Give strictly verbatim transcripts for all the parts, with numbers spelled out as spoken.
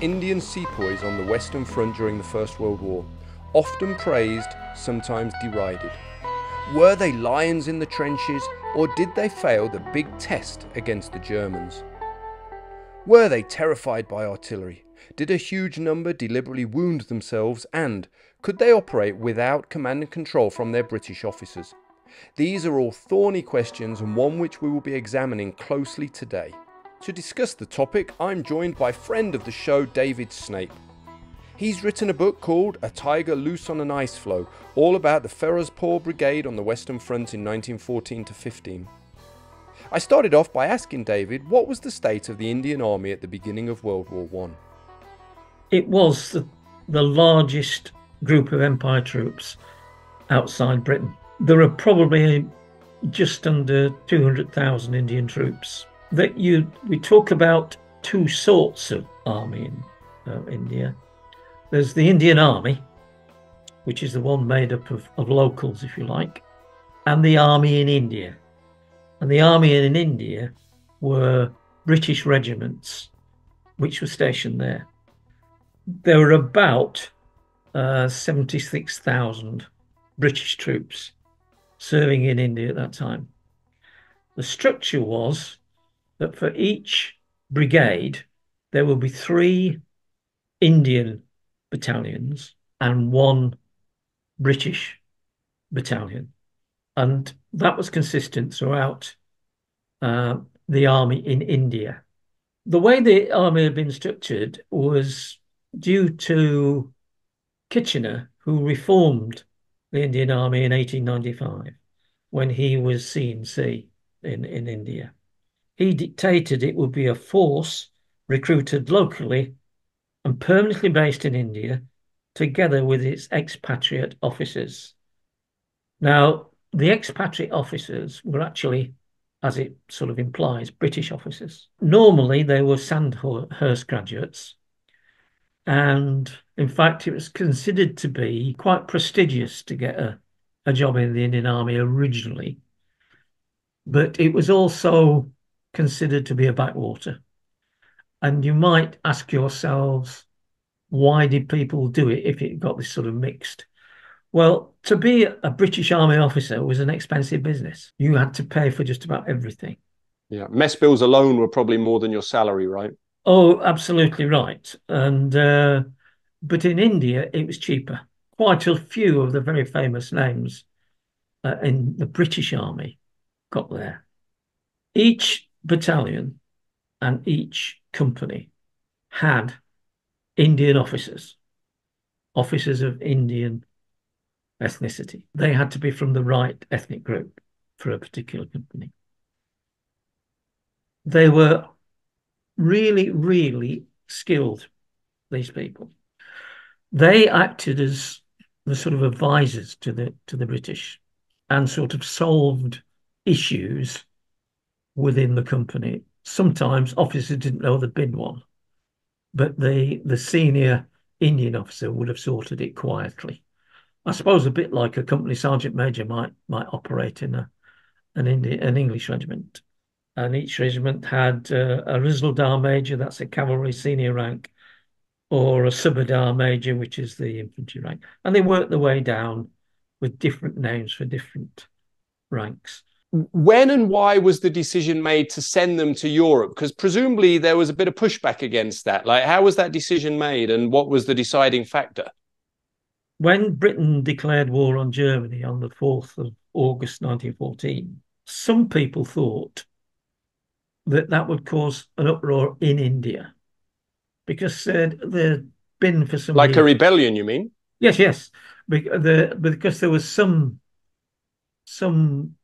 Indian sepoys on the Western Front during the First World War, often praised, sometimes derided. Were they lions in the trenches, or did they fail the big test against the Germans? Were they terrified by artillery? Did a huge number deliberately wound themselves, and could they operate without command and control from their British officers? These are all thorny questions, and one which we will be examining closely today. To discuss the topic, I'm joined by friend of the show, David Snape. He's written a book called A Tiger Loose on an Ice Floe, all about the Ferozepore Brigade on the Western Front in nineteen fourteen to fifteen. I started off by asking David, what was the state of the Indian Army at the beginning of World War One? It was the, the largest group of Empire troops outside Britain. There were probably just under two hundred thousand Indian troops. That you we talk about two sorts of army in uh, India. There's the Indian Army, which is the one made up of, of locals, if you like, and the army in India. And the army in India were British regiments, which were stationed there. There were about uh, seventy-six thousand British troops serving in India at that time. The structure was that for each brigade, there will be three Indian battalions and one British battalion. And that was consistent throughout uh, the army in India. The way the army had been structured was due to Kitchener, who reformed the Indian Army in eighteen ninety-five, when he was C N C in, in India. He dictated it would be a force recruited locally and permanently based in India, together with its expatriate officers. Now, the expatriate officers were actually, as it sort of implies, British officers. Normally, they were Sandhurst graduates. And in fact, it was considered to be quite prestigious to get a, a job in the Indian Army originally. But it was also considered to be a backwater. And you might ask yourselves, why did people do it if it got this sort of mixed? Well, to be a British Army officer was an expensive business. You had to pay for just about everything. Yeah, mess bills alone were probably more than your salary, right? Oh, absolutely right. And uh, but in India, it was cheaper. Quite a few of the very famous names uh, in the British Army got there. Each battalion and each company had Indian officers, officers of Indian ethnicity. They had to be from the right ethnic group for a particular company. They were really, really skilled, these people. They acted as the sort of advisors to the, to the British and sort of solved issues within the company. Sometimes officers didn't know there'd been one, but the the senior Indian officer would have sorted it quietly. I suppose a bit like a company sergeant major might might operate in a an Indian an English regiment, and each regiment had uh, a Risaldar major, that's a cavalry senior rank, or a Subedar major, which is the infantry rank, and they worked their way down with different names for different ranks. When and why was the decision made to send them to Europe? Because presumably there was a bit of pushback against that. Like, how was that decision made and what was the deciding factor? When Britain declared war on Germany on the fourth of August nineteen fourteen, some people thought that that would cause an uproar in India because uh, there'd been for some... Like years. A rebellion, you mean? Yes, yes. Be the, because there was some some...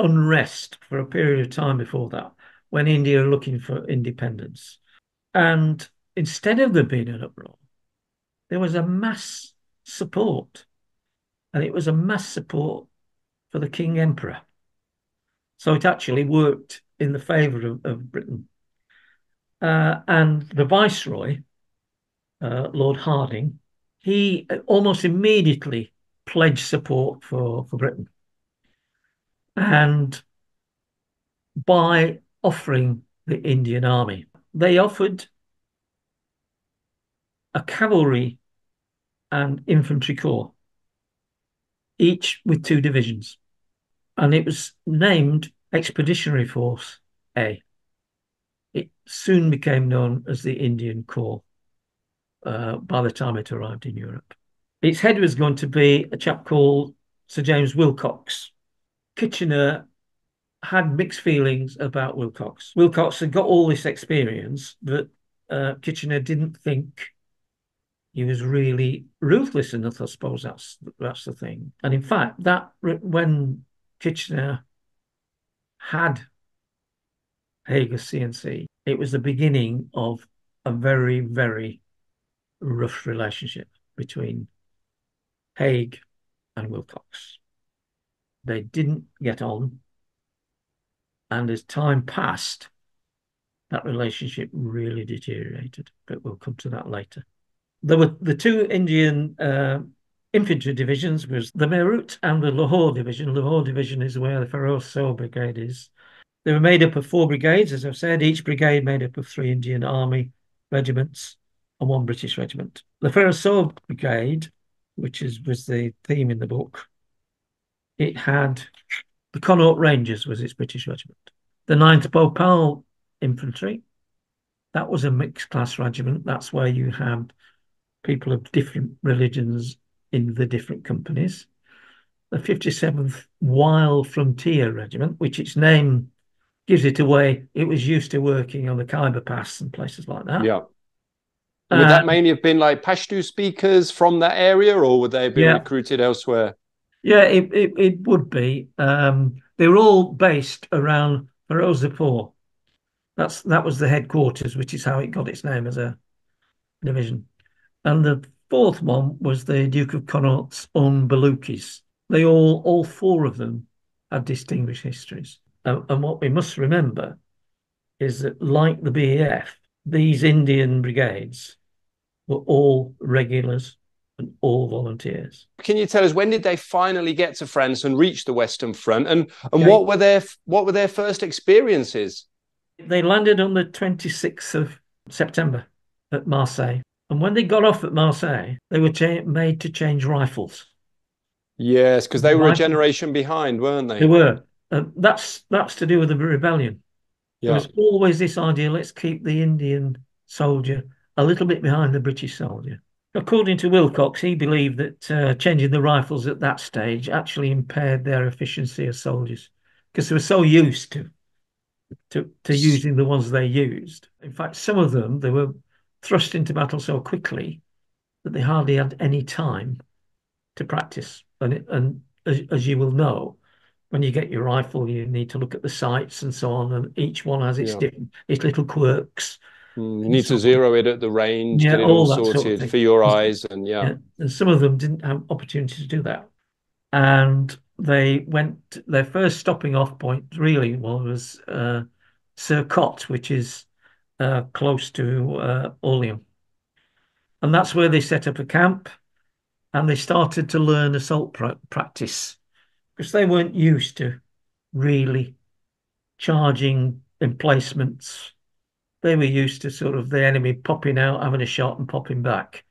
unrest for a period of time before that, when India were looking for independence. And instead of there being an uproar, there was a mass support. And it was a mass support for the King Emperor. So it actually worked in the favour of, of Britain. Uh, and the Viceroy, uh, Lord Hardinge, he almost immediately pledged support for, for Britain. And by offering the Indian Army, they offered a cavalry and infantry corps, each with two divisions. And it was named Expeditionary Force A. It soon became known as the Indian Corps uh, by the time it arrived in Europe. Its head was going to be a chap called Sir James Willcocks. Kitchener had mixed feelings about Willcocks. Willcocks had got all this experience, but uh, Kitchener didn't think he was really ruthless enough. I suppose that's that's the thing. And in fact, that when Kitchener had Haig as C N C, it was the beginning of a very, very rough relationship between Haig and Willcocks. They didn't get on. And as time passed, that relationship really deteriorated. But we'll come to that later. There were the two Indian uh, infantry divisions, was the Meerut and the Lahore Division. Lahore Division is where the Ferozepore Brigade is. They were made up of four brigades, as I've said. Each brigade made up of three Indian Army regiments and one British regiment. The Ferozepore Brigade, which is was the theme in the book, it had... the Connaught Rangers was its British regiment. The ninth Bhopal Infantry, that was a mixed-class regiment. That's where you had people of different religions in the different companies. The fifty-seventh Wild Frontier Regiment, which its name gives it away, it was used to working on the Khyber Pass and places like that. Yeah. Would um, that mainly have been like Pashto speakers from that area, or would they have been yeah. recruited elsewhere? Yeah, it, it, it would be. Um, they were all based around Ferozepore. That's that was the headquarters, which is how it got its name as a division. And the fourth one was the Duke of Connaught's own Baluchis. They all, all four of them, had distinguished histories. And, and what we must remember is that, like the B E F, these Indian brigades were all regulars and all volunteers. Can you tell us, when did they finally get to France and reach the Western Front, and and okay. what were their what were their first experiences? They landed on the twenty-sixth of September at Marseille, and when they got off at Marseille, they were made to change rifles. Yes, because they were rifles. A generation behind, weren't they? They were. Uh, that's that's to do with the rebellion. Yeah. There was always this idea: let's keep the Indian soldier a little bit behind the British soldier. According to Willcocks, he believed that uh, changing the rifles at that stage actually impaired their efficiency as soldiers, because they were so used to, to to using the ones they used. In fact, some of them, they were thrust into battle so quickly that they hardly had any time to practice. And, it, and as, as you will know, when you get your rifle, you need to look at the sights and so on, and each one has its, yeah. different, its little quirks. You need to zero it at the range, yeah, get it all, all sorted sort of for your eyes. And yeah. yeah. And some of them didn't have opportunity to do that. And they went, their first stopping off point really was uh, Sir Cot, which is uh, close to uh, Orleum. And that's where they set up a camp, and they started to learn assault pra practice because they weren't used to really charging emplacements. They were used to sort of the enemy popping out, having a shot and popping back.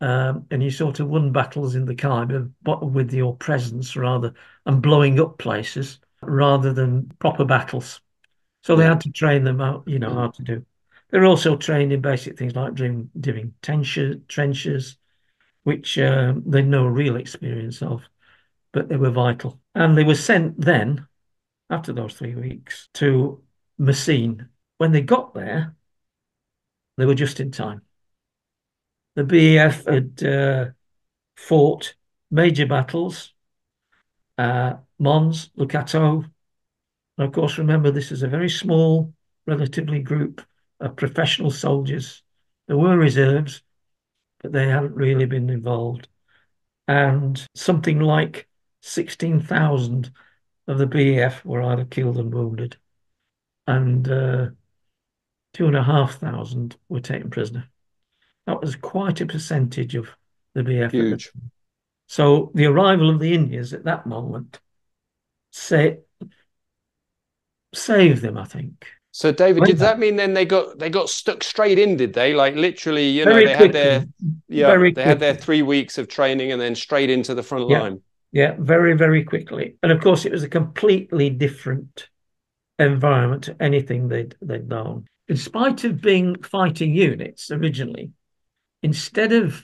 Um, and you sort of won battles in the Khyber with your presence rather, and blowing up places rather than proper battles. So they had to train them out, you know, how to do. They were also trained in basic things like doing, doing trenches, which um, they had no real experience of, but they were vital. And they were sent then, after those three weeks, to Messines. When they got there, they were just in time. The B E F had uh, fought major battles, uh, Mons, Le Cateau. And of course, remember, this is a very small, relatively group of professional soldiers. There were reserves, but they hadn't really been involved. And something like sixteen thousand of the B E F were either killed and wounded. And... Uh, Two and a half thousand were taken prisoner. That was quite a percentage of the B F. Huge. So the arrival of the Indians at that moment sa saved them, I think. So, David, did that mean then they got they got stuck straight in? Did they like literally? You know, they had their yeah, they had their three weeks of training and then straight into the front line. Yeah, very very quickly. And of course, it was a completely different environment to anything they'd they'd known. In spite of being fighting units originally, instead of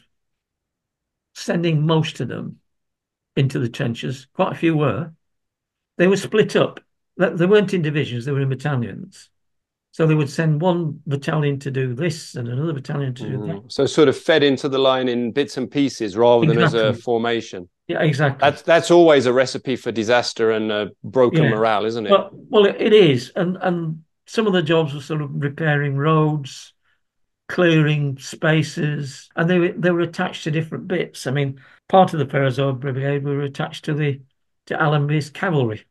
sending most of them into the trenches, quite a few were. They were split up. They weren't in divisions; they were in battalions. So they would send one battalion to do this and another battalion to do that. So sort of fed into the line in bits and pieces rather than as a formation. Yeah, exactly. That's, that's always a recipe for disaster and uh, broken yeah. morale, isn't it? Well, well, it is. And and some of the jobs were sort of repairing roads, clearing spaces, and they were, they were attached to different bits. I mean, part of the Ferozepore Brigade were attached to the to Allenby's cavalry.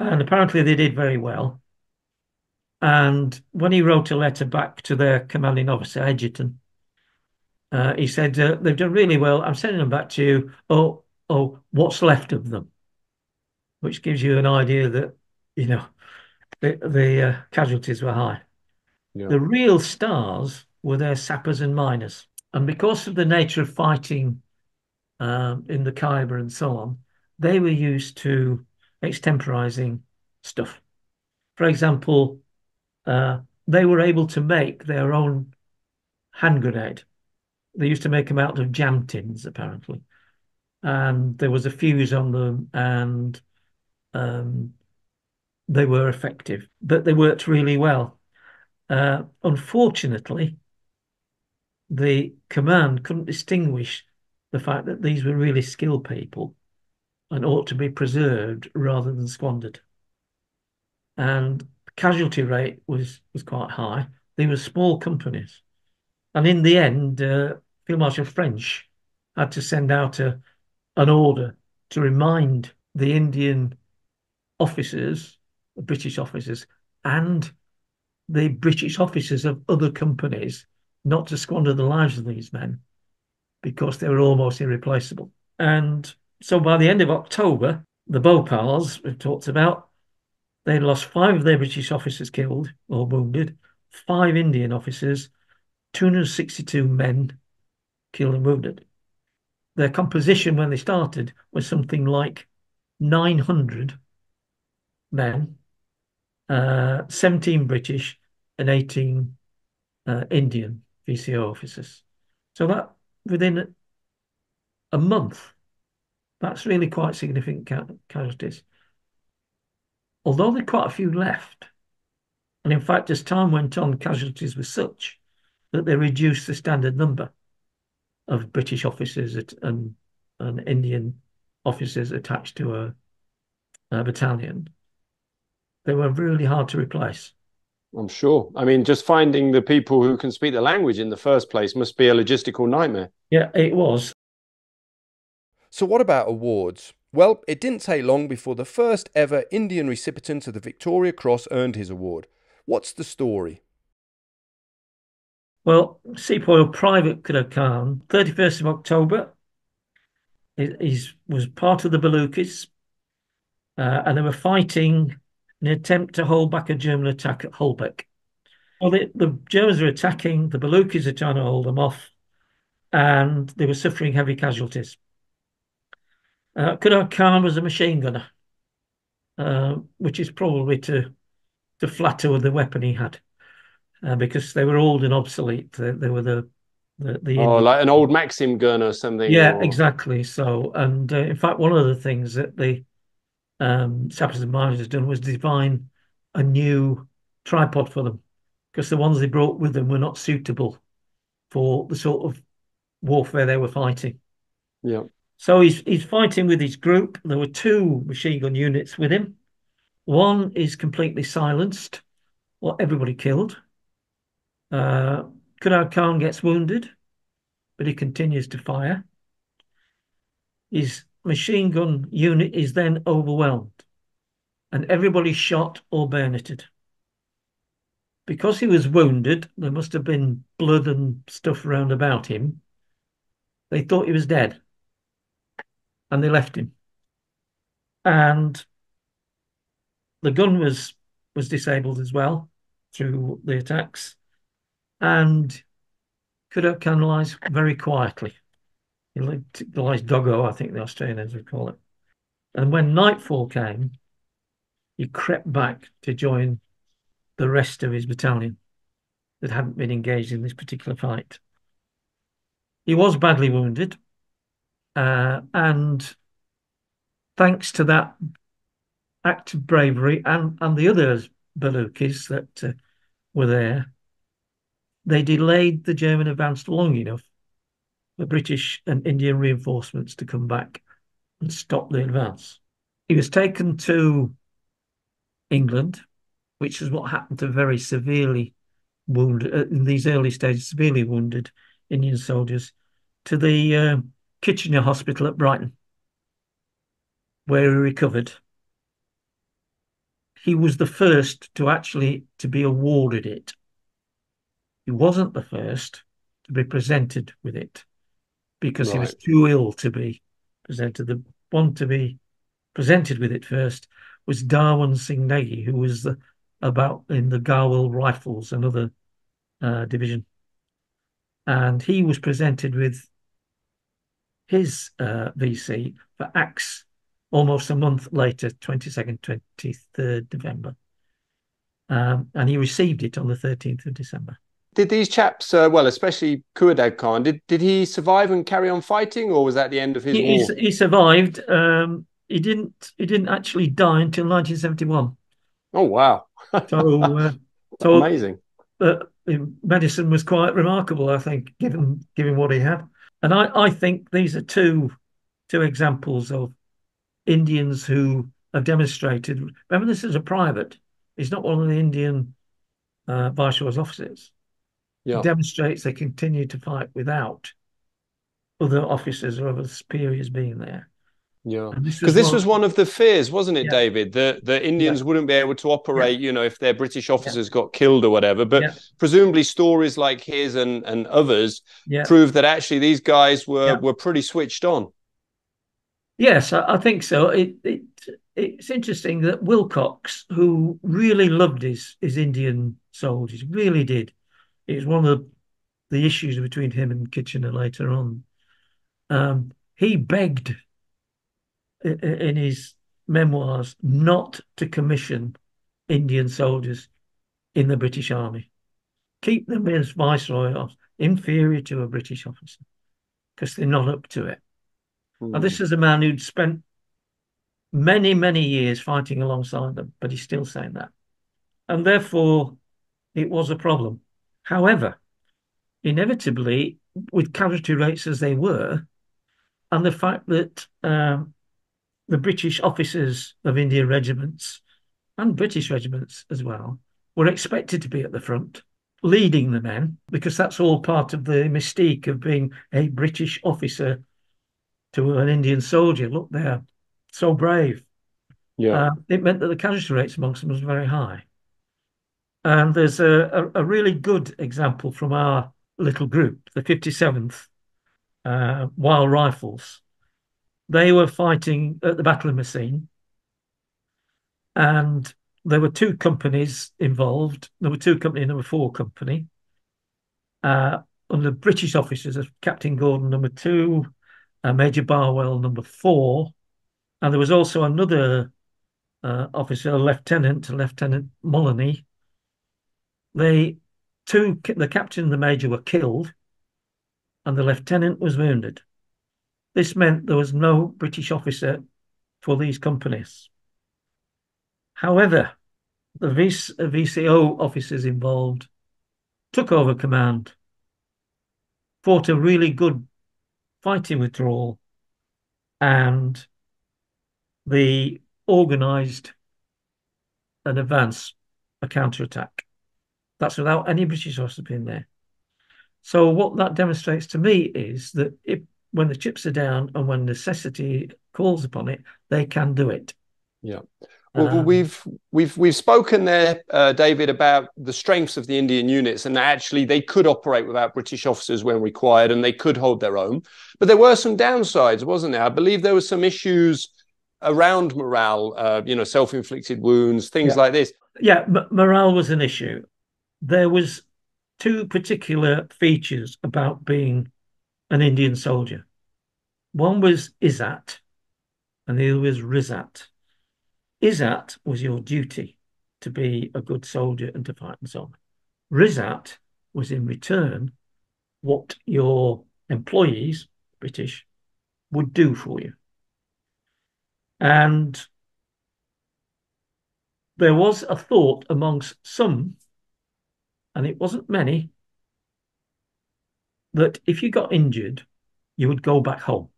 And apparently they did very well. And when he wrote a letter back to their commanding officer, Egerton, uh, he said, uh, they've done really well. I'm sending them back to you. Oh, oh, what's left of them? Which gives you an idea that, you know, the, the uh, casualties were high. Yeah. The real stars were their sappers and miners. And because of the nature of fighting um, in the Khyber and so on, they were used to extemporizing stuff. For example, Uh, they were able to make their own hand grenade. They used to make them out of jam tins, apparently. And there was a fuse on them, and um, they were effective. But they worked really well. Uh, unfortunately, the command couldn't distinguish the fact that these were really skilled people and ought to be preserved rather than squandered. And casualty rate was was quite high. They were small companies, and in the end, uh, Field Marshal French had to send out a an order to remind the Indian officers, the British officers, and the British officers of other companies not to squander the lives of these men because they were almost irreplaceable. And so, by the end of October, the Bhopals we've talked about. They lost five of their British officers killed or wounded, five Indian officers, two hundred sixty-two men killed and wounded. Their composition when they started was something like nine hundred men, uh, seventeen British and eighteen uh, Indian V C O officers. So that within a month, that's really quite significant ca casualties. Although there were quite a few left, and in fact, as time went on, casualties were such that they reduced the standard number of British officers at, and, and Indian officers attached to a, a battalion. They were really hard to replace. I'm sure. I mean, just finding the people who can speak the language in the first place must be a logistical nightmare. Yeah, it was. So what about awards? Well, it didn't take long before the first ever Indian recipient of the Victoria Cross earned his award. What's the story? Well, Sepoy Private Khudadad Khan, thirty-first of October, he was part of the Baluchis, uh, and they were fighting in an attempt to hold back a German attack at Holbeck. Well, the, the Germans were attacking, the Baluchis are trying to hold them off, and they were suffering heavy casualties. Uh, Khudadad Khan was a machine gunner, uh, which is probably to to flatter the weapon he had, uh, because they were old and obsolete. They, they were the the, the oh, like an old Maxim gun or something. Yeah, or... exactly. So, and uh, in fact, one of the things that the um, Sappers and Miners has done was design a new tripod for them, because the ones they brought with them were not suitable for the sort of warfare they were fighting. Yeah. So he's, he's fighting with his group. There were two machine gun units with him. One is completely silenced, or everybody killed. Uh, Khudadad Khan gets wounded, but he continues to fire. His machine gun unit is then overwhelmed, and everybody's shot or bayoneted. Because he was wounded, there must have been blood and stuff round about him. They thought he was dead. And they left him. And the gun was was disabled as well through the attacks. And Khudadad Khan lies very quietly. He lies doggo, I think the Australians would call it. And when nightfall came, he crept back to join the rest of his battalion that hadn't been engaged in this particular fight. He was badly wounded, uh, and thanks to that act of bravery and, and the other Baluchis that uh, were there, they delayed the German advance long enough for British and Indian reinforcements to come back and stop the advance. He was taken to England, which is what happened to very severely wounded, uh, in these early stages, severely wounded Indian soldiers, to the uh, Kitchener Hospital at Brighton, where he recovered. He was the first to actually to be awarded it. He wasn't the first to be presented with it because right. he was too ill to be presented. The one to be presented with it first was Darwin Singh Negi, who was the, about in the Garhwal Rifles, another uh, division. And he was presented with his uh, V C for acts almost a month later, twenty-second, twenty-third November. Um, and he received it on the thirteenth of December. Did these chaps, uh, well, especially Khudadad Khan, did, did he survive and carry on fighting, or was that the end of his he, war? He survived. Um, he didn't He didn't actually die until nineteen seventy-one. Oh, wow. so, uh, so amazing. Uh, medicine was quite remarkable, I think, given given what he had. And I, I think these are two, two examples of Indians who have demonstrated. Remember, this is a private. He's not one of the Indian uh, Viceroy's officers. Yeah. He demonstrates they continue to fight without other officers or other superiors being there. Yeah, because this was one of the fears, wasn't it, yeah. David? That the Indians yeah. wouldn't be able to operate, yeah. you know, if their British officers yeah. got killed or whatever. But yeah. presumably stories like his and, and others yeah. prove that actually these guys were, yeah. were pretty switched on. Yes, I, I think so. It, it It's interesting that Willcocks, who really loved his, his Indian soldiers, really did. It was one of the, the issues between him and Kitchener later on. Um, he begged in his memoirs not to commission Indian soldiers in the British Army. Keep them as Viceroy, inferior to a British officer, because they're not up to it. Mm. And this is a man who'd spent many, many years fighting alongside them, but he's still saying that. And therefore, it was a problem. However, inevitably, with casualty rates as they were, and the fact that um, the British officers of Indian regiments and British regiments as well were expected to be at the front, leading the men, because that's all part of the mystique of being a British officer to an Indian soldier. Look, they're so brave. Yeah, uh, it meant that the casualty rates amongst them was very high. And there's a, a, a really good example from our little group, the fifty-seventh uh, Wild Rifles. They were fighting at the Battle of Messines, and there were two companies involved. There were two companies, number four company, uh, under British officers of Captain Gordon, number two, uh, Major Barwell, number four, and there was also another uh, officer, a lieutenant, Lieutenant Moloney. They two, the captain and the major were killed, and the lieutenant was wounded. This meant there was no British officer for these companies. However, the V C O officers involved took over command, fought a really good fighting withdrawal, and they organised an advance, a counterattack. That's without any British officer being there. So what that demonstrates to me is that if when the chips are down and when necessity calls upon it, they can do it. Yeah. Well, um, we've we've we've spoken there, uh, David, about the strengths of the Indian units, and actually they could operate without British officers when required, and they could hold their own. But there were some downsides, wasn't there? I believe there were some issues around morale, uh, you know, self-inflicted wounds, things yeah. like this. yeah, m morale was an issue. There was two particular features about being an Indian soldier. One was Izzat, and the other was Rizat. Izzat was your duty to be a good soldier and to fight and so on. Rizat was in return what your employees, British, would do for you. And there was a thought amongst some, and it wasn't many, that if you got injured, you would go back home.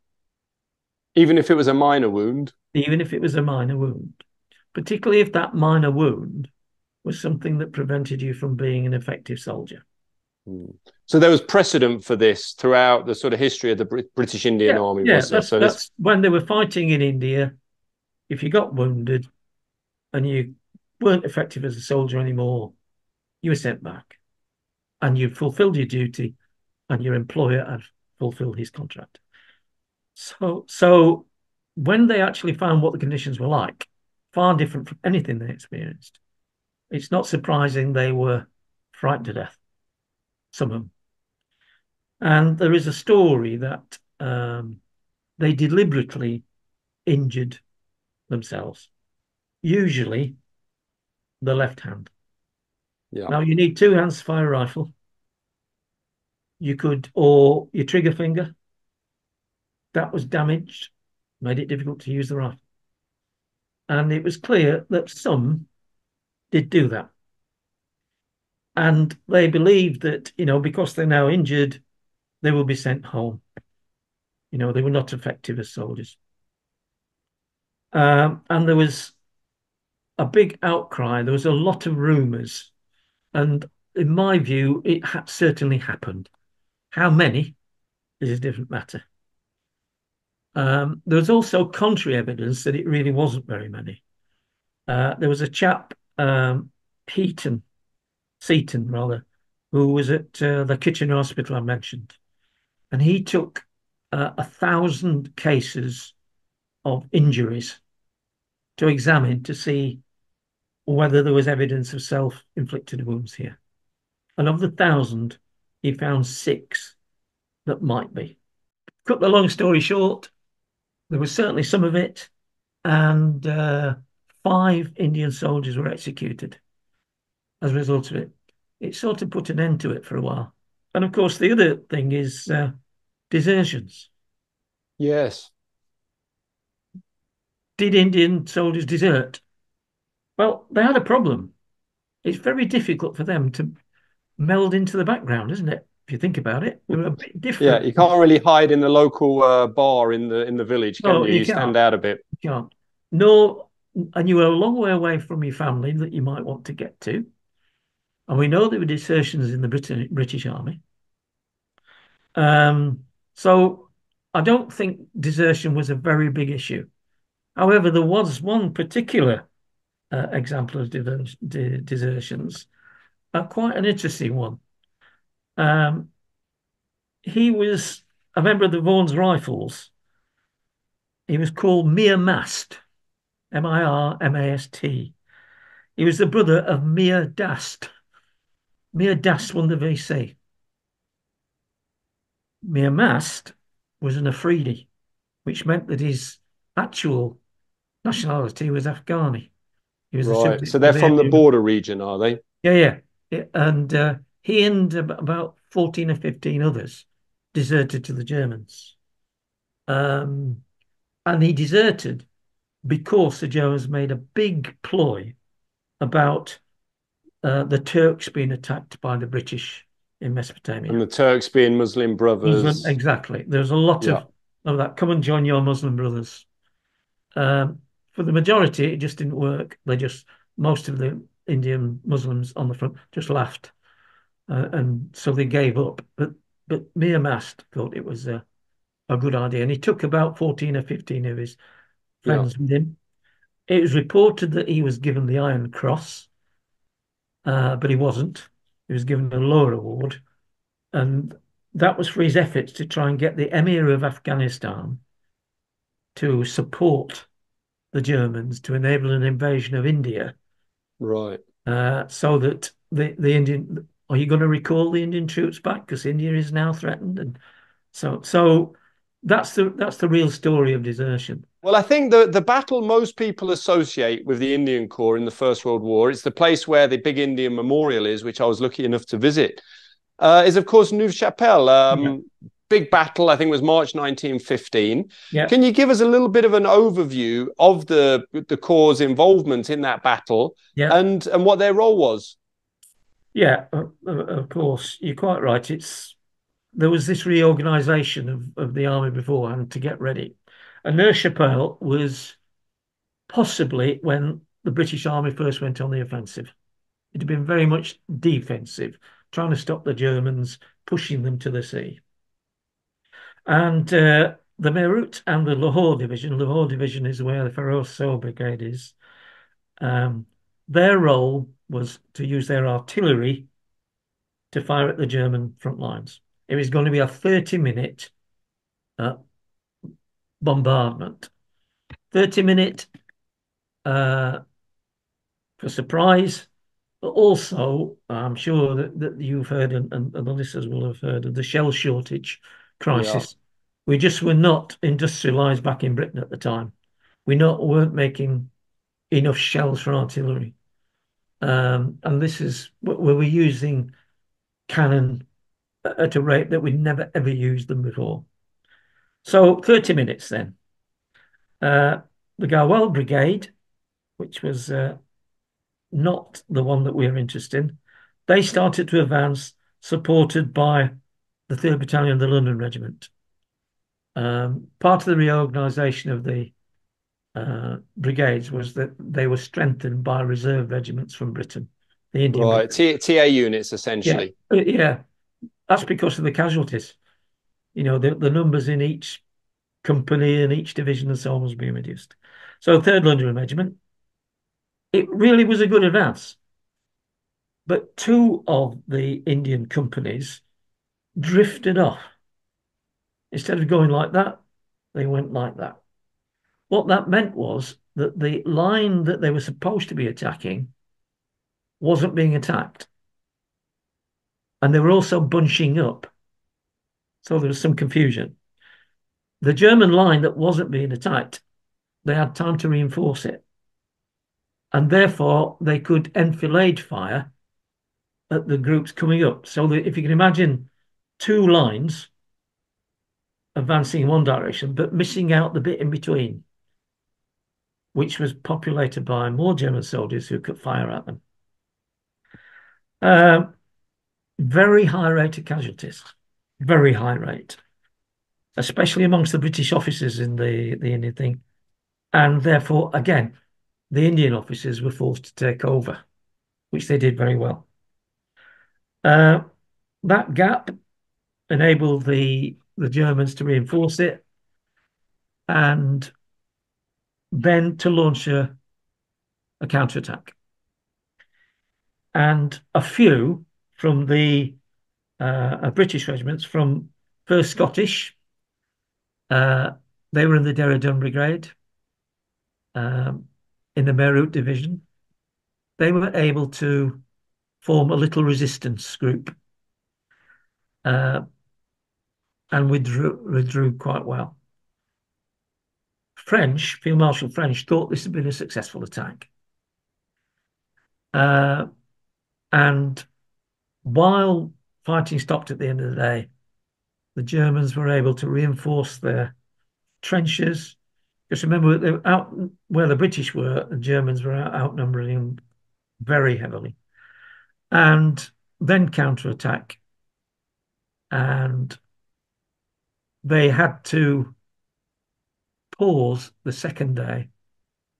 Even if it was a minor wound? Even if it was a minor wound. Particularly if that minor wound was something that prevented you from being an effective soldier. Mm. So there was precedent for this throughout the sort of history of the British Indian yeah, Army. Yeah, was that's, so that's when they were fighting in India, if you got wounded and you weren't effective as a soldier anymore, you were sent back and you fulfilled your duty and your employer had fulfilled his contract. So, so when they actually found what the conditions were like, far different from anything they experienced, it's not surprising they were frightened to death, some of them. And there is a story that um, they deliberately injured themselves, usually the left hand. Yeah. Now, you need two hands to fire a rifle. You could, or your trigger finger, that was damaged, made it difficult to use the rifle. And it was clear that some did do that. And they believed that, you know, because they're now injured, they will be sent home. You know, they were not effective as soldiers. Um, and there was a big outcry. There was a lot of rumours. And in my view, it ha certainly happened. How many is a different matter. Um, there was also contrary evidence that it really wasn't very many. Uh, there was a chap, um, Heaton, Seaton, rather, who was at uh, the Kitchener hospital I mentioned. And he took uh, a thousand cases of injuries to examine to see whether there was evidence of self-inflicted wounds here. And of the thousand, he found six that might be. Cut the long story short, there was certainly some of it, and uh, five Indian soldiers were executed as a result of it. It sort of put an end to it for a while. And of course, the other thing is uh, desertions. Yes. Did Indian soldiers desert? Well, they had a problem. It's very difficult for them to meld into the background, isn't it? If you think about it, we were a bit different. Yeah, you can't really hide in the local uh, bar in the in the village, can no, you? You, you stand out a bit. You can't. No, and you were a long way away from your family that you might want to get to. And we know there were desertions in the Brit British Army. Um, so I don't think desertion was a very big issue. However, there was one particular uh, example of de de desertions, uh, quite an interesting one. Um, he was a member of the Vaughan's Rifles. He was called Mir Mast, M I R M A S T. He was the brother of Mir Dast. Mir Dast won the V C. Mir Mast was an Afridi, which meant that his actual nationality was Afghani. He was right. So they're from the border region, are they? Yeah, yeah. yeah. And uh, he and about fourteen or fifteen others deserted to the Germans. Um, and he deserted because the Germans made a big ploy about uh, the Turks being attacked by the British in Mesopotamia. And the Turks being Muslim brothers. Muslim, exactly. There's a lot yeah. of, of that. Come and join your Muslim brothers. Um, for the majority, it just didn't work. They just, most of the Indian Muslims on the front just laughed. Uh, and so they gave up. But but Mir Mast thought it was a, a good idea. And he took about fourteen or fifteen of his friends yeah. with him. It was reported that he was given the Iron Cross, uh, but he wasn't. He was given a lower award. And that was for his efforts to try and get the Emir of Afghanistan to support the Germans to enable an invasion of India Right. Uh, so that the, the Indian, are you going to recall the Indian troops back? Because India is now threatened. And so so that's the that's the real story of desertion. Well, I think the, the battle most people associate with the Indian Corps in the First World War, it's the place where the big Indian memorial is, which I was lucky enough to visit, uh, is, of course, Neuve Chapelle. Um, yeah. Big battle, I think it was March nineteen fifteen. Yeah. Can you give us a little bit of an overview of the, the Corps' involvement in that battle, yeah, and, and what their role was? Yeah, of course, you're quite right. It's There was this reorganisation of, of the army beforehand to get ready. And Neuve Chapelle was possibly when the British army first went on the offensive. It had been very much defensive, trying to stop the Germans, pushing them to the sea. And uh, the Meerut and the Lahore Division, Lahore Division is where the Ferozepore Brigade is, um, their role was to use their artillery to fire at the German front lines. It was going to be a thirty-minute uh, bombardment. thirty-minute uh, for surprise, but also, I'm sure that, that you've heard, and, and the listeners will have heard, of the shell shortage crisis. Yeah. We just were not industrialized back in Britain at the time. We not weren't making enough shells for artillery, um, and this is where we were using cannon at a rate that we'd never ever used them before. So thirty minutes then. Uh, the Garwal Brigade, which was uh, not the one that we were interested in, they started to advance, supported by the third Battalion of the London Regiment. Um, part of the reorganisation of the uh, brigades was that they were strengthened by reserve regiments from Britain. The Indian right, T A units, essentially. Yeah. yeah, that's because of the casualties. You know, the, the numbers in each company and each division and so on was being reduced. So third London Regiment, it really was a good advance. But two of the Indian companies drifted off. Instead of going like that, they went like that. What that meant was that the line that they were supposed to be attacking wasn't being attacked, and they were also bunching up, so there was some confusion. The German line that wasn't being attacked, they had time to reinforce it, and therefore they could enfilade fire at the groups coming up. So that, if you can imagine, two lines advancing in one direction but missing out the bit in between, which was populated by more German soldiers who could fire at them. Um, very high rate of casualties, very high rate, especially amongst the British officers in the, the Indian thing. And therefore, again, the Indian officers were forced to take over, which they did very well. Uh, that gap enabled the the Germans to reinforce it and then to launch a, a counterattack. And a few from the uh, British regiments, from first Scottish, uh, they were in the Derridun Brigade, um, in the Meerut Division. They were able to form a little resistance group, uh, and withdrew, withdrew quite well. French, Field Marshal French, thought this had been a successful attack. Uh, and while fighting stopped at the end of the day, the Germans were able to reinforce their trenches. Just remember, they were out where the British were, the Germans were out, outnumbering them very heavily. And then counterattack. And they had to pause the second day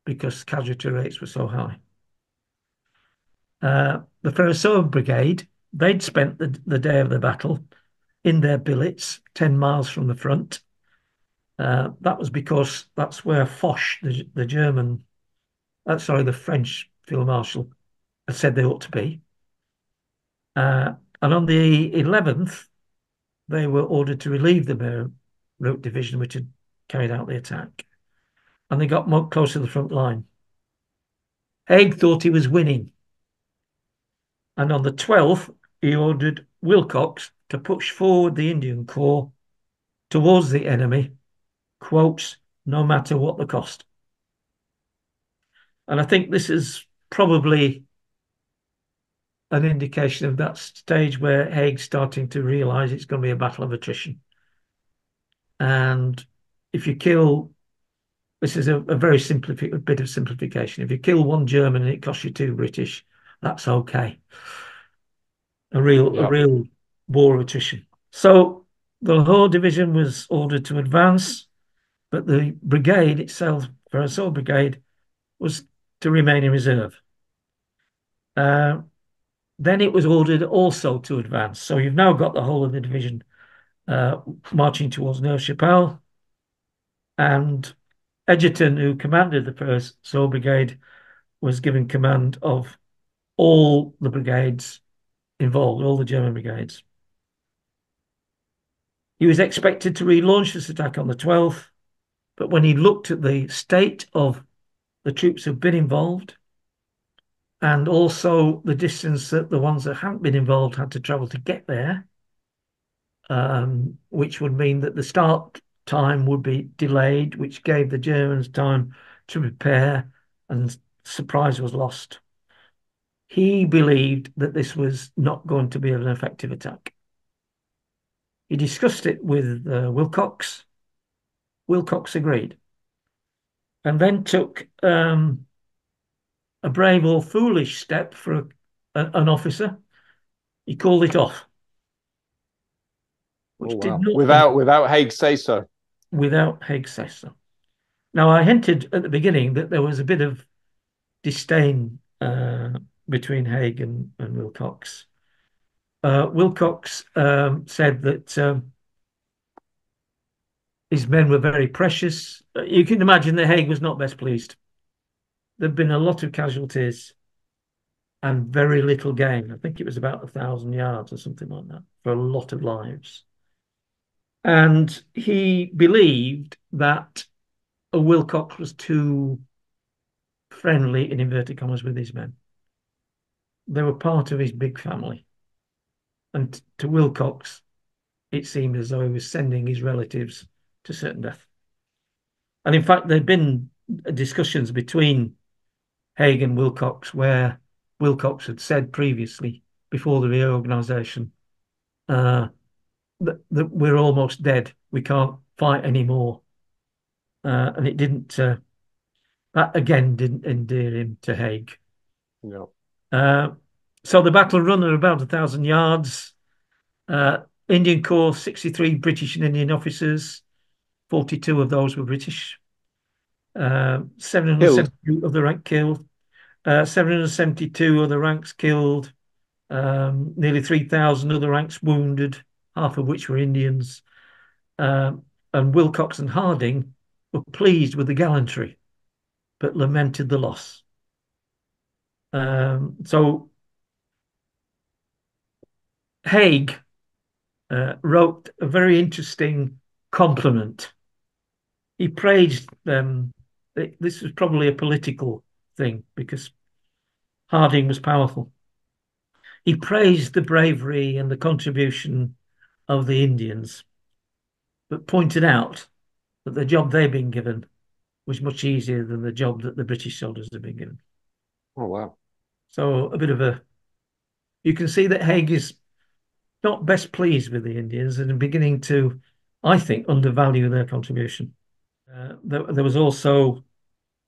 because casualty rates were so high. Uh, the Ferozepore Brigade, they'd spent the, the day of the battle in their billets, ten miles from the front. Uh, that was because that's where Foch, the, the German, uh, sorry, the French Field Marshal, had said they ought to be. Uh, and on the eleventh, they were ordered to relieve the Meerut Division, which had carried out the attack. And they got more close to the front line. Haig thought he was winning, and on the twelfth he ordered Willcocks to push forward the Indian Corps towards the enemy, quotes, no matter what the cost. And I think this is probably an indication of that stage where Haig's starting to realise it's going to be a battle of attrition. And if you kill, this is a, a very simplifi- a bit of simplification. If you kill one German and it costs you two British, that's okay. A real, yeah. a real war of attrition. So the Lahore Division was ordered to advance, but the brigade itself, Ferozepore Brigade, was to remain in reserve. Uh, then it was ordered also to advance. So you've now got the whole of the division uh, marching towards Neuve Chapelle, and Egerton, who commanded the Ferozepore Brigade, was given command of all the brigades involved, all the German brigades. He was expected to relaunch this attack on the twelfth, but when he looked at the state of the troops who've been involved, and also the distance that the ones that hadn't been involved had to travel to get there, um, which would mean that the start time would be delayed, which gave the Germans time to prepare, and surprise was lost. He believed that this was not going to be an effective attack. He discussed it with uh, Willcocks. Willcocks agreed, and then took um, a brave or foolish step for a, a, an officer. He called it off. Which oh, wow. did not without happen. without Haig say so. Without Haig say so. Now, I hinted at the beginning that there was a bit of disdain uh, between Haig and, and Willcocks. Uh, Willcocks um, said that um, his men were very precious. You can imagine that Haig was not best pleased. There'd been a lot of casualties and very little gain. I think it was about a thousand yards or something like that for a lot of lives. And he believed that a Willcocks was too friendly, in inverted commas, with his men. They were part of his big family. And to Willcocks, it seemed as though he was sending his relatives to certain death. And in fact, there'd been discussions between Haig and Willcocks where Willcocks had said previously, before the reorganisation, uh, that, that we're almost dead, we can't fight anymore. Uh, and it didn't, uh, that again didn't endear him to Haig. No. Uh, so the battle run at about a thousand yards. Uh, Indian Corps, sixty-three British and Indian officers, forty-two of those were British. Uh, seven hundred seventy-two of the rank killed. Uh, seven hundred seventy-two of the ranks killed. Um, nearly three thousand of the ranks wounded, half of which were Indians. Uh, and Willcocks and Harding were pleased with the gallantry, but lamented the loss. Um, so Haig uh, wrote a very interesting compliment. He praised them. Um, this was probably a political thing because Harding was powerful. He praised the bravery and the contribution of the Indians, but pointed out that the job they'd been given was much easier than the job that the British soldiers had been given. Oh, wow. So a bit of a... You can see that Haig is not best pleased with the Indians and beginning to, I think, undervalue their contribution. Uh, there, there was also,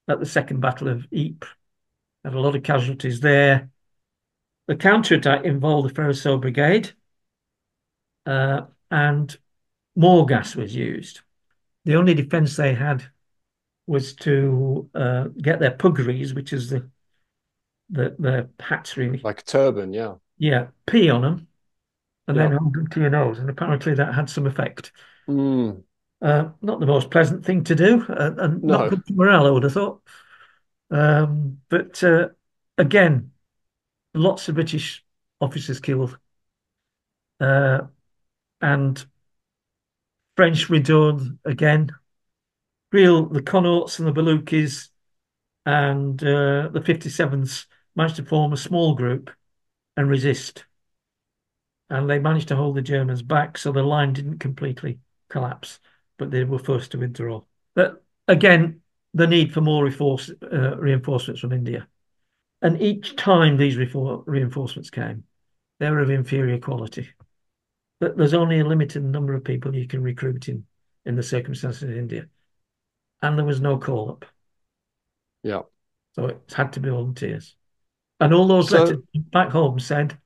at the Second Battle of Ypres, had a lot of casualties there. The counterattack involved the Ferozepore Brigade, uh, and more gas was used. The only defence they had was to uh, get their puggarees, which is the, the the hats, really. Like a turban, yeah. Yeah, pee on them and yeah. then hold them to your nose. And apparently that had some effect. Mm. Uh, not the most pleasant thing to do, uh, and no. not good for morale, I would have thought. Um, but uh, again, lots of British officers killed. Uh, and French redoubled again. Real, the Connaughts and the Baluchis and uh, the fifty-seventh managed to form a small group and resist. And they managed to hold the Germans back, so the line didn't completely collapse, but they were forced to withdraw. But again, the need for more reinforce, uh, reinforcements from India. And each time these reinforcements came, they were of inferior quality. But there's only a limited number of people you can recruit in, in the circumstances in India. And there was no call-up. Yeah. So it had to be volunteers. And all those so, letters back home said,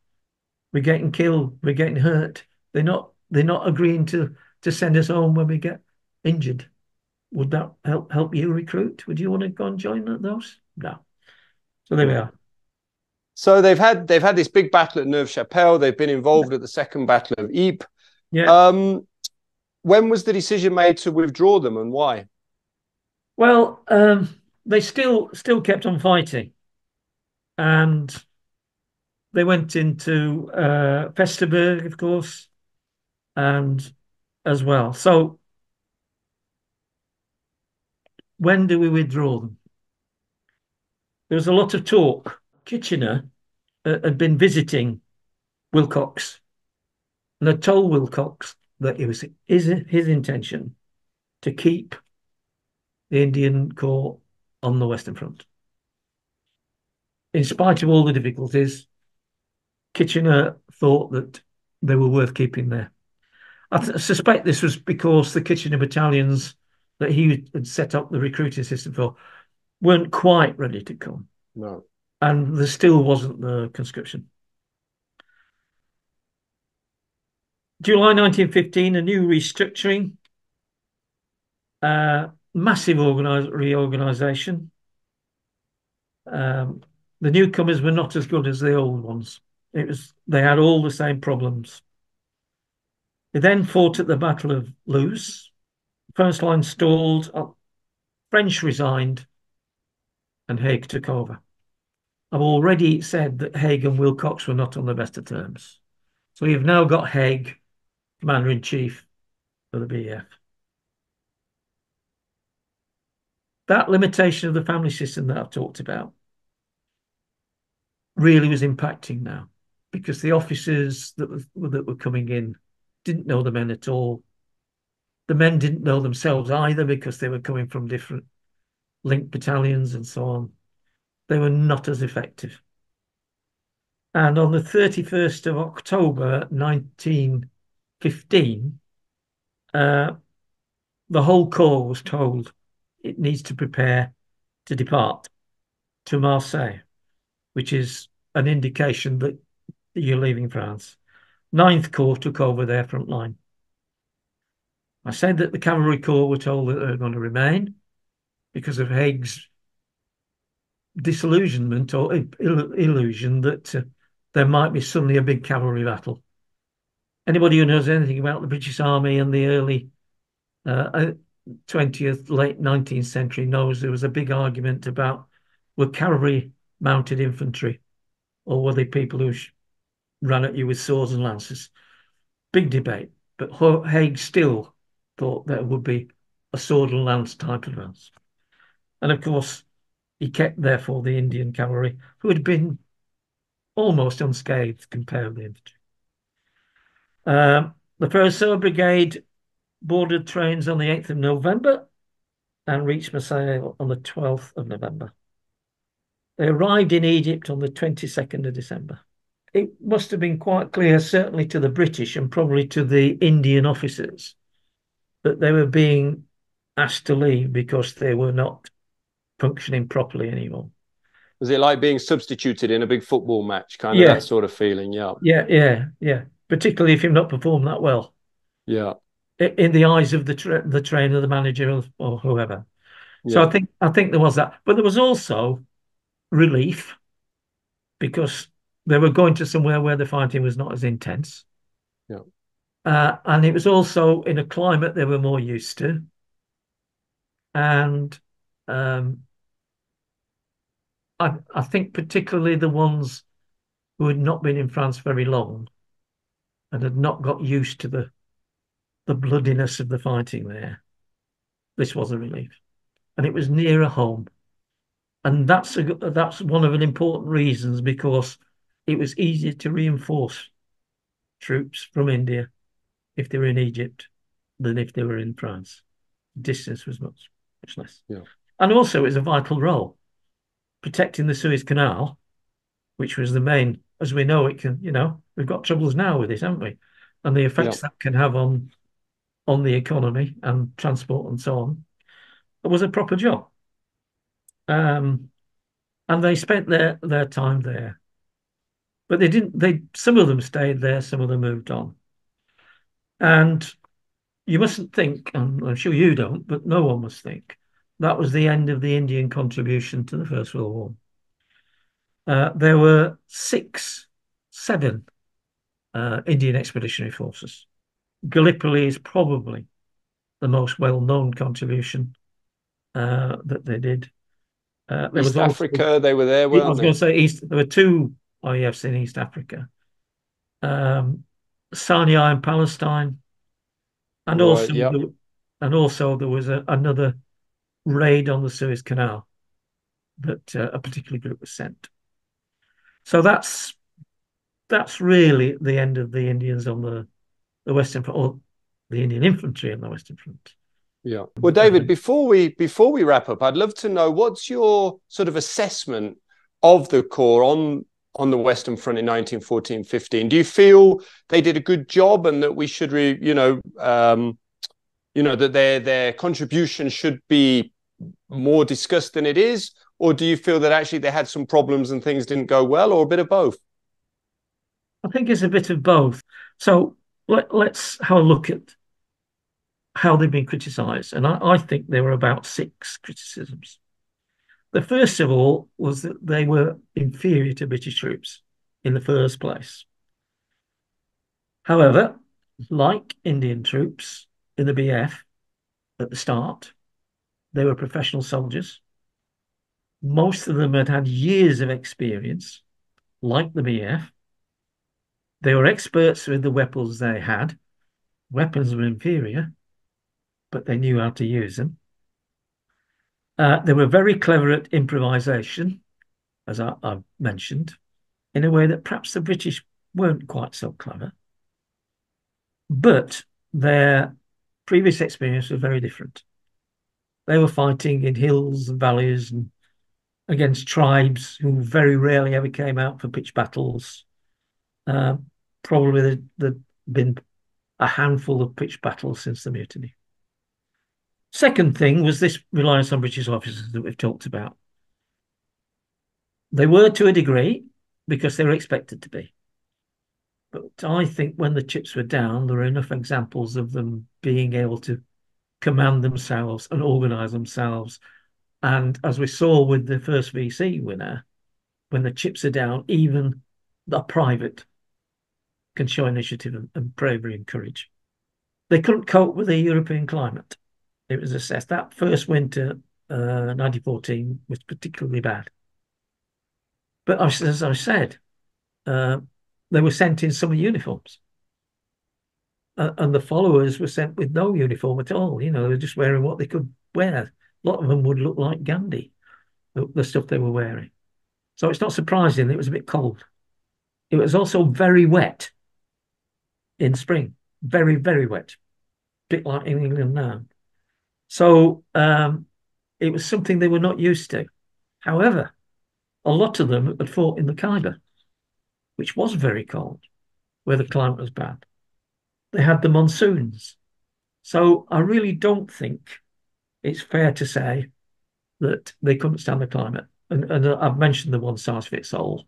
we're getting killed, we're getting hurt. They're not they're not agreeing to, to send us home when we get injured. Would that help help you recruit? Would you want to go and join those? No. So there we are. So they've had they've had this big battle at Neuve Chapelle. They've been involved at the Second Battle of Ypres. Yeah. Um, when was the decision made to withdraw them, and why? Well, um, they still still kept on fighting, and they went into uh, Festubert, of course, and as well. So when do we withdraw them? There was a lot of talk. Kitchener uh, had been visiting Willcocks and had told Willcocks that it was his, his intention to keep the Indian Corps on the Western Front. In spite of all the difficulties, Kitchener thought that they were worth keeping there. I th- suspect this was because the Kitchener battalions that he had set up the recruiting system for weren't quite ready to come. No. And there still wasn't the conscription. July nineteen fifteen, a new restructuring, uh, massive organize, reorganisation. Um, the newcomers were not as good as the old ones. It was they had all the same problems. They then fought at the Battle of Loos. First line stalled. French resigned, and Haig took over. I've already said that Haig and Willcocks were not on the best of terms. So you've now got Haig, Commander-in-Chief for the B E F. That limitation of the family system that I've talked about really was impacting now, because the officers that were, that were coming in didn't know the men at all. The men didn't know themselves either, because they were coming from different linked battalions and so on. They were not as effective. And on the thirty-first of October nineteen fifteen, uh, the whole corps was told it needs to prepare to depart to Marseille, which is an indication that you're leaving France. Ninth Corps took over their front line. I said that the Cavalry Corps were told that they were going to remain because of Haig's disillusionment or ill illusion that uh, there might be suddenly a big cavalry battle. Anybody who knows anything about the British Army in the early uh, twentieth, late nineteenth century knows there was a big argument about were cavalry mounted infantry or were they people who ran at you with swords and lances. Big debate, but Haig still thought there would be a sword and lance type advance. And of course, he kept, therefore, the Indian cavalry, who had been almost unscathed compared to the infantry. Um, the Ferozepore Brigade boarded trains on the eighth of November and reached Marseille on the twelfth of November. They arrived in Egypt on the twenty-second of December. It must have been quite clear, certainly to the British and probably to the Indian officers, that they were being asked to leave because they were not functioning properly anymore. Was it like being substituted in a big football match, kind of yeah. that sort of feeling? Yeah. Yeah, yeah, yeah. Particularly if you've not performed that well. Yeah. In the eyes of the tra the trainer, the manager, or whoever. Yeah. So I think I think there was that, but there was also relief because they were going to somewhere where the fighting was not as intense. Yeah. Uh, and it was also in a climate they were more used to, and um. I, I think particularly the ones who had not been in France very long and had not got used to the the bloodiness of the fighting there, this was a relief. And it was nearer home. And that's a, that's one of the important reasons, because it was easier to reinforce troops from India if they were in Egypt than if they were in France. The distance was much, much less. Yeah. And also it was a vital role, protecting the Suez Canal, which was the main, as we know, it can, you know, we've got troubles now with it, haven't we? And the effects yeah. that can have on on the economy and transport and so on. It was a proper job. Um, and they spent their, their time there. But they didn't, they, some of them stayed there, some of them moved on. And you mustn't think, and I'm sure you don't, but no one must think, that was the end of the Indian contribution to the First World War. Uh, there were six, seven uh, Indian Expeditionary Forces. Gallipoli is probably the most well-known contribution uh, that they did. Uh, there East was Africa, also, they were there, weren't they? I was going to say East. There were two I E Fs in East Africa. Um, Sania in Palestine. And, right, also, yep. there, and also there was a, another raid on the Suez Canal that uh, a particular group was sent. So that's that's really the end of the Indians on the, the Western Front, or the Indian infantry on the Western Front. Yeah. Well, David, before we before we wrap up, I'd love to know what's your sort of assessment of the Corps on on the Western Front in nineteen fourteen fifteen. Do you feel they did a good job, and that we should, re, you know, um, you know, that their their contribution should be more discussed than it is, or do you feel that actually they had some problems and things didn't go well, or a bit of both? I think it's a bit of both. So let, let's have a look at how they've been criticised, and I, I think there were about six criticisms. The first of all was that they were inferior to British troops in the first place. However, like Indian troops in the B F at the start, they were professional soldiers. Most of them had had years of experience, like the B F. They were experts with the weapons they had. Weapons were inferior, but they knew how to use them. Uh, they were very clever at improvisation, as I, I've mentioned, in a way that perhaps the British weren't quite so clever. But their previous experience was very different. They were fighting in hills and valleys and against tribes who very rarely ever came out for pitched battles. Uh, probably there'd been a handful of pitched battles since the mutiny. Second thing was this reliance on British officers that we've talked about. They were to a degree because they were expected to be. But I think when the chips were down, there were enough examples of them being able to command themselves and organise themselves. And as we saw with the first V C winner, when the chips are down, even the private can show initiative and, and bravery and courage. They couldn't cope with the European climate. It was assessed that first winter, uh, nineteen fourteen, was particularly bad. But as I said, uh, they were sent in summer uniforms. Uh, and the followers were sent with no uniform at all. You know, they were just wearing what they could wear. A lot of them would look like Gandhi, the, the stuff they were wearing. So it's not surprising that it was a bit cold. It was also very wet in spring. Very, very wet. A bit like in England now. So um, it was something they were not used to. However, a lot of them had fought in the Khyber, which was very cold, where the climate was bad. They had the monsoons. So I really don't think it's fair to say that they couldn't stand the climate. And, and I've mentioned the one size fits all.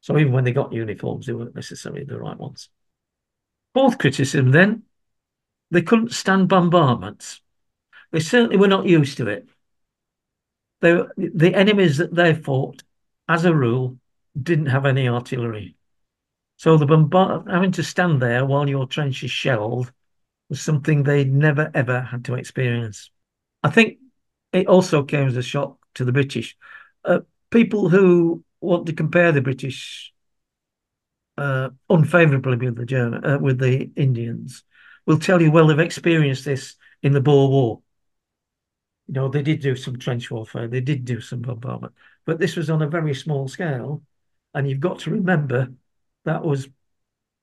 So even when they got uniforms, they weren't necessarily the right ones. Fourth criticism then, they couldn't stand bombardments. They certainly were not used to it. They were, the enemies that they fought, as a rule, didn't have any artillery. So the bombard, having to stand there while your trench is shelled was something they never, ever had to experience. I think it also came as a shock to the British. Uh, people who want to compare the British uh, unfavourably with the German, uh, with the Indians will tell you, well, they've experienced this in the Boer War. you know, they did do some trench warfare, they did do some bombardment, but this was on a very small scale. And you've got to remember that was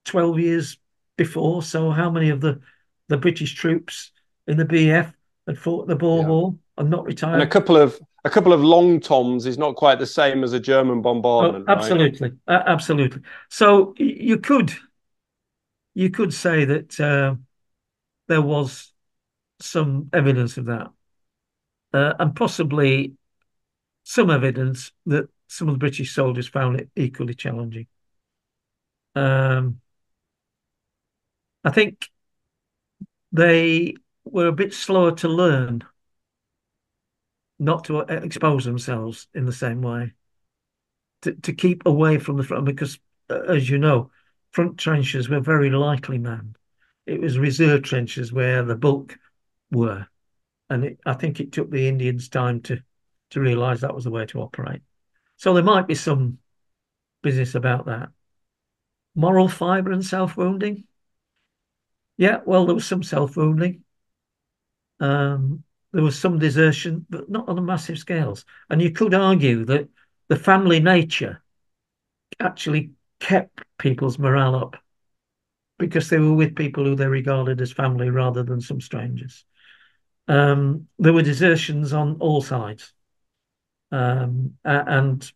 twelve years before. So how many of the, the British troops in the B F had fought the Boer yeah. War and not retired? And a couple of a couple of long toms is not quite the same as a German bombardment. Oh, absolutely, right? uh, absolutely. So you could you could say that uh, there was some evidence of that, uh, and possibly some evidence that some of the British soldiers found it equally challenging. Um, I think they were a bit slower to learn not to expose themselves in the same way, to, to keep away from the front, because, as you know, front trenches were very lightly manned. It was reserve trenches where the bulk were. And it, I think it took the Indians time to, to realise that was the way to operate. So there might be some business about that. Moral fibre and self-wounding. Yeah, well, there was some self-wounding. Um, there was some desertion, but not on the massive scales. And you could argue that the family nature actually kept people's morale up because they were with people who they regarded as family rather than some strangers. Um, there were desertions on all sides. Um, and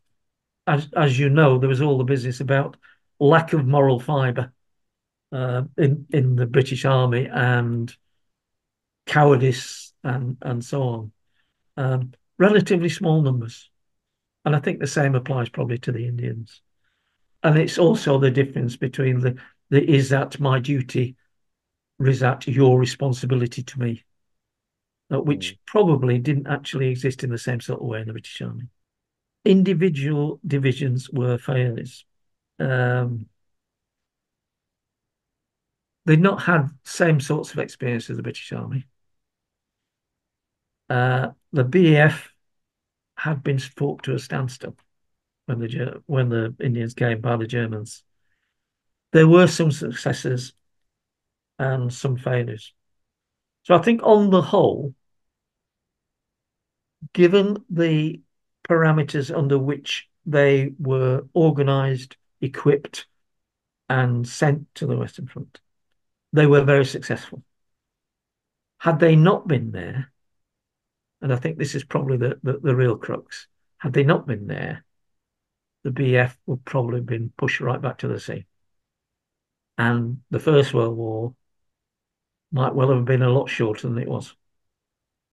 as, as you know, there was all the business about lack of moral fibre uh, in, in the British Army and cowardice and, and so on. Um, relatively small numbers. And I think the same applies probably to the Indians. And it's also the difference between the, the is that my duty, is that your responsibility to me? Which probably didn't actually exist in the same sort of way in the British Army. Individual divisions were failures. Um, they'd not had the same sorts of experience as the British Army. Uh, the B E F had been brought to a standstill when the, when the Indians came by the Germans. There were some successes and some failures. So I think on the whole, given the parameters under which they were organised, equipped and sent to the Western Front, they were very successful. Had they not been there, and I think this is probably the, the, the real crux, had they not been there, the B F would probably have been pushed right back to the sea. And the First World War might well have been a lot shorter than it was.